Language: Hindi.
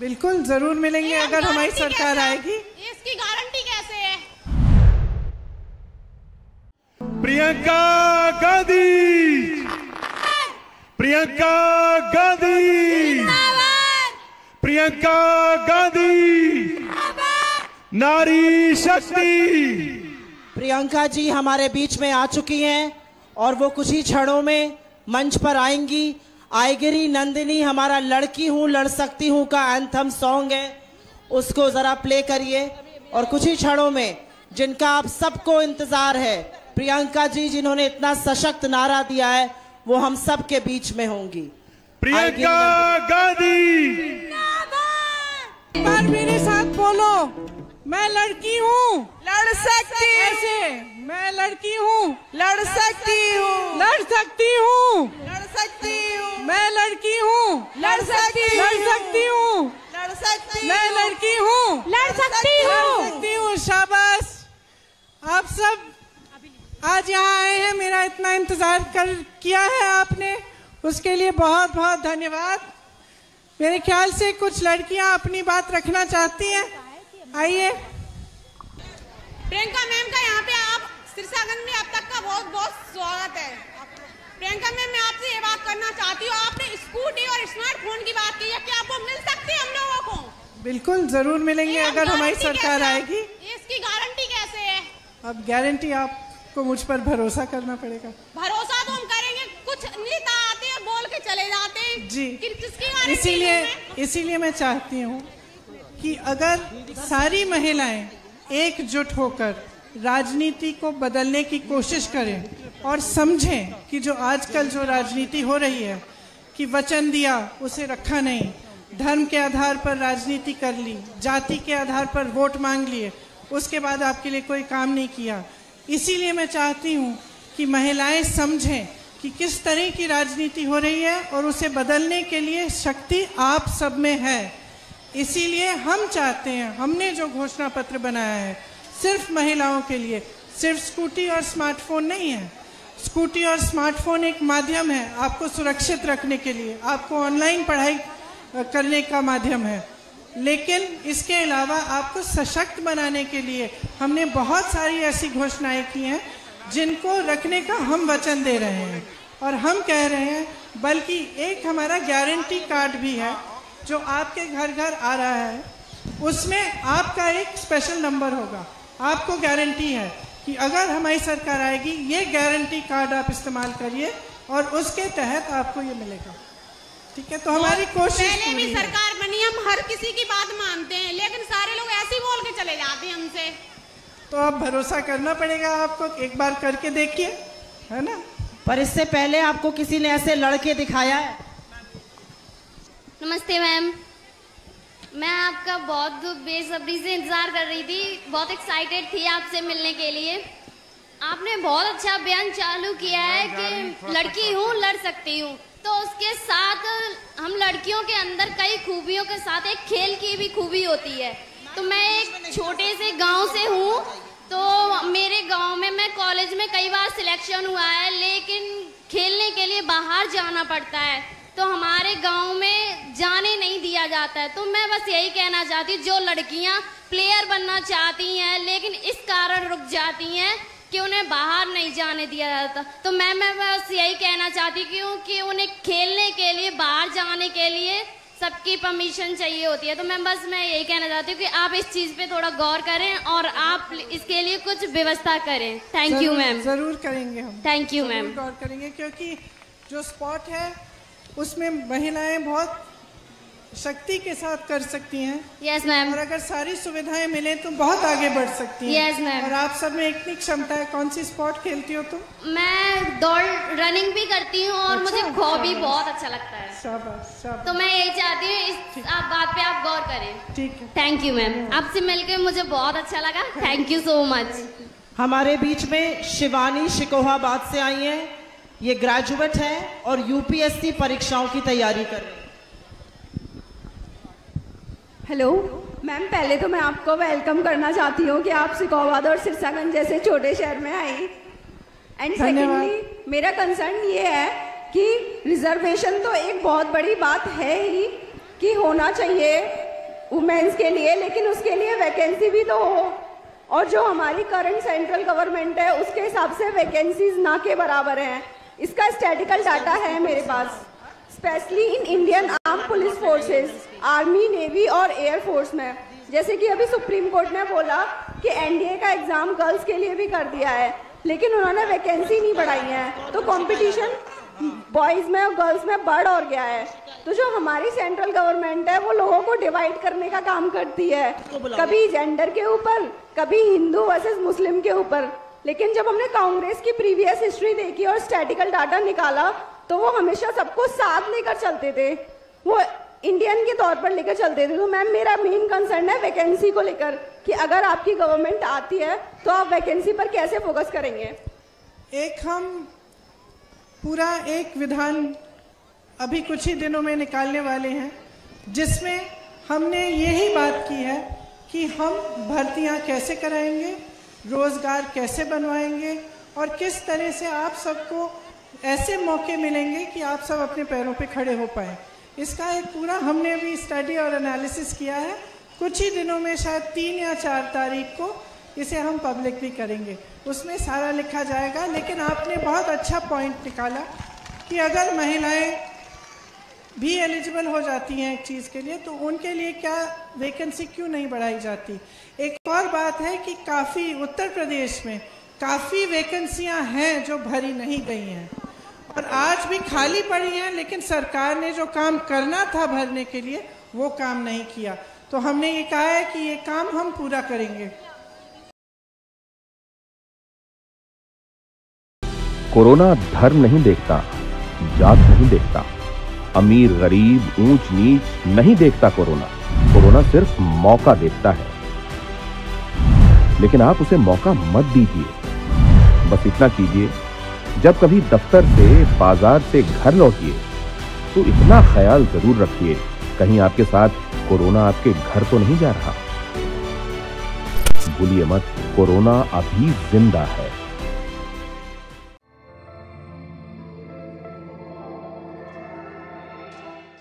बिल्कुल जरूर मिलेंगे अगर हमारी सरकार आएगी, इसकी गारंटी कैसे है। प्रियंका गांधी, प्रियंका गांधी, प्रियंका गांधी, नारी शक्ति। प्रियंका जी हमारे बीच में आ चुकी हैं और वो कुछ ही क्षणों में मंच पर आएंगी। आइगिरी नंदिनी हमारा लड़की हूं लड़ सकती हूं का एंथम सॉन्ग है, उसको जरा प्ले करिए। और कुछ ही क्षणों में जिनका आप सबको इंतजार है, प्रियंका जी जिन्होंने इतना सशक्त नारा दिया है, वो हम सब के बीच में होंगी। प्रियंका गांधी एक बार मेरे साथ बोलो, मैं लड़की हूँ लड़ सकती हूँ, मैं लड़की हूँ लड़ सकती हूँ, लड़ सकती हूँ लड़ सकती हूँ, मैं लड़की हूँ लड़ सकती हूँ, लड़ सकती, मैं लड़की हूँ लड़ सकती हूँ। शाबाश, आप सब आज यहाँ आए हैं, मेरा इतना इंतजार किया है आपने, उसके लिए बहुत बहुत धन्यवाद। मेरे ख्याल से कुछ लड़कियां अपनी बात रखना चाहती हैं, आइए। प्रियंका मैम का यहाँ पे आप सिरसागंज में आप तक का बहुत बहुत स्वागत है। प्रियंका मैम मैं आपसे ये बात करना चाहती हूँ, आपने स्कूटी और स्मार्टफोन की बात की है, क्या आपको मिल सकती है हम लोगों को? बिल्कुल जरूर मिलेंगे अगर हमारी सरकार आएगी। इसकी गारंटी कैसे है? अब गारंटी आपको मुझ पर भरोसा करना पड़ेगा। भरोसा तो हम करेंगे, कुछ नेता आते हैं बोल के चले जाते हैं जी, इसीलिए मैं चाहती हूँ कि अगर सारी महिलाएं एकजुट होकर राजनीति को बदलने की कोशिश करें और समझें कि जो आजकल जो राजनीति हो रही है कि वचन दिया उसे रखा नहीं, धर्म के आधार पर राजनीति कर ली, जाति के आधार पर वोट मांग लिए, उसके बाद आपके लिए कोई काम नहीं किया। इसीलिए मैं चाहती हूँ कि महिलाएं समझें कि किस तरह की राजनीति हो रही है और उसे बदलने के लिए शक्ति आप सब में है। इसीलिए हम चाहते हैं, हमने जो घोषणा पत्र बनाया है सिर्फ महिलाओं के लिए, सिर्फ स्कूटी और स्मार्टफोन नहीं है। स्कूटी और स्मार्टफोन एक माध्यम है आपको सुरक्षित रखने के लिए, आपको ऑनलाइन पढ़ाई करने का माध्यम है, लेकिन इसके अलावा आपको सशक्त बनाने के लिए हमने बहुत सारी ऐसी घोषणाएं की हैं जिनको रखने का हम वचन दे रहे हैं। और हम कह रहे हैं, बल्कि एक हमारा गारंटी कार्ड भी है जो आपके घर घर आ रहा है, उसमें आपका एक स्पेशल नंबर होगा। आपको गारंटी है कि अगर हमारी सरकार आएगी, ये गारंटी कार्ड आप इस्तेमाल करिए और उसके तहत आपको ये मिलेगा। ठीक है, तो हमारी कोशिश पहले भी सरकार बनी, हम हर किसी की बात मानते हैं, लेकिन सारे लोग ऐसे ही बोल के चले जाते हैं हमसे। तो आप भरोसा करना पड़ेगा, आपको एक बार करके देखिए, है ना। पर इससे पहले आपको किसी ने ऐसे लड़के दिखाया है? नमस्ते मैम, मैं आपका बहुत बेसब्री से इंतज़ार कर रही थी, बहुत एक्साइटेड थी आपसे मिलने के लिए। आपने बहुत अच्छा अभियान चालू किया है कि लड़की हूँ लड़ सकती हूँ, तो उसके साथ हम लड़कियों के अंदर कई खूबियों के साथ एक खेल की भी खूबी होती है। तो मैं एक छोटे से गांव से हूँ, तो मेरे गांव में मैं कॉलेज में कई बार सिलेक्शन हुआ है, लेकिन खेलने के लिए बाहर जाना पड़ता है, तो हमारे गांव में जाने नहीं दिया जाता है। तो मैं बस यही कहना चाहती हूँ, जो लड़कियाँ प्लेयर बनना चाहती हैं लेकिन इस कारण रुक जाती हैं कि उन्हें बाहर नहीं जाने दिया जाता, तो मैं बस यही कहना चाहती हूँ कि उन्हें खेलने के लिए बाहर जाने के लिए सबकी परमिशन चाहिए होती है। तो मैं यही कहना चाहती हूँ कि आप इस चीज़ पे थोड़ा गौर करें और आप इसके लिए कुछ व्यवस्था करें। Thank you ma'am. जरूर करेंगे हम, थैंक यू मैम, गौर करेंगे, क्योंकि जो स्पॉट है उसमें महिलाएं बहुत शक्ति के साथ कर सकती हैं। Yes ma'am. और अगर सारी सुविधाएं मिले तो बहुत आगे बढ़ सकती हैं। Yes ma'am. और आप सब में इतनी क्षमता है। कौन सी स्पोर्ट खेलती हो तुम? तो? मैं दौड़, रनिंग भी करती हूँ और अच्छा, मुझे खो भी बहुत अच्छा लगता है। शाबाश, शाबाश। तो मैं यही चाहती हूँ इस बात पे आप गौर करें। ठीक है, थैंक यू मैम, आपसे मिलकर मुझे बहुत अच्छा लगा, थैंक यू सो मच। हमारे बीच में शिवानी शिकोहाबाद से आई है, ये ग्रेजुएट है और यूपीएससी परीक्षाओं की तैयारी कर रही है। हेलो मैम, पहले तो मैं आपको वेलकम करना चाहती हूँ कि आप शिकोहाबाद और सिरसागंज जैसे छोटे शहर में आई। एंड सेकेंडली मेरा कंसर्न ये है कि रिजर्वेशन तो एक बहुत बड़ी बात है ही कि होना चाहिए, वुमेन्स के लिए, लेकिन उसके लिए वैकेंसी भी तो हो, और जो हमारी करंट सेंट्रल गवर्नमेंट है उसके हिसाब से वैकेंसीज ना के बराबर हैं। इसका स्टैटिकल डाटा है मेरे पास, specially in Indian arm police forces, army, navy और एयरफोर्स में। जैसे कि अभी सुप्रीम कोर्ट ने बोला कि एनडीए का एग्ज़ाम गर्ल्स के लिए भी कर दिया है, लेकिन उन्होंने वैकेंसी नहीं बढ़ाई है, तो कॉम्पिटिशन बॉयज़ में और गर्ल्स में बढ़ और गया है। तो जो हमारी सेंट्रल गवर्नमेंट है वो लोगों को डिवाइड करने का काम करती है, कभी जेंडर के ऊपर, कभी हिंदू वर्सेस मुस्लिम के ऊपर। लेकिन जब हमने कांग्रेस की प्रीवियस हिस्ट्री देखी और स्टैटिकल डाटा निकाला तो वो हमेशा सबको साथ लेकर चलते थे, वो इंडियन के तौर पर लेकर चलते थे। तो मैम, मेरा मेन कंसर्न है वैकेंसी को लेकर कि अगर आपकी गवर्नमेंट आती है तो आप वैकेंसी पर कैसे फोकस करेंगे। एक हम पूरा एक विधान अभी कुछ ही दिनों में निकालने वाले हैं जिसमें हमने यही बात की है कि हम भर्तियां कैसे कराएंगे, रोज़गार कैसे बनवाएंगे और किस तरह से आप सबको ऐसे मौके मिलेंगे कि आप सब अपने पैरों पे खड़े हो पाए। इसका एक पूरा हमने भी स्टडी और एनालिसिस किया है। कुछ ही दिनों में, शायद 3 या 4 तारीख को इसे हम पब्लिक भी करेंगे, उसमें सारा लिखा जाएगा। लेकिन आपने बहुत अच्छा पॉइंट निकाला कि अगर महिलाएं भी एलिजिबल हो जाती हैं एक चीज़ के लिए तो उनके लिए क्या वैकेंसी क्यों नहीं बढ़ाई जाती। एक और बात है कि काफ़ी उत्तर प्रदेश में काफ़ी वैकेंसियां हैं जो भरी नहीं गई हैं और आज भी खाली पड़ी हैं, लेकिन सरकार ने जो काम करना था भरने के लिए वो काम नहीं किया। तो हमने ये कहा है कि ये काम हम पूरा करेंगे। कोरोना धर्म नहीं देखता, जात नहीं देखता, अमीर गरीब ऊंच नीच नहीं देखता। कोरोना सिर्फ मौका देखता है, लेकिन आप उसे मौका मत दीजिए। बस इतना कीजिए, जब कभी दफ्तर से, बाजार से घर लौटिए तो इतना ख्याल जरूर रखिए कहीं आपके साथ कोरोना आपके घर तो नहीं जा रहा। भूलिए मत, कोरोना अभी जिंदा है।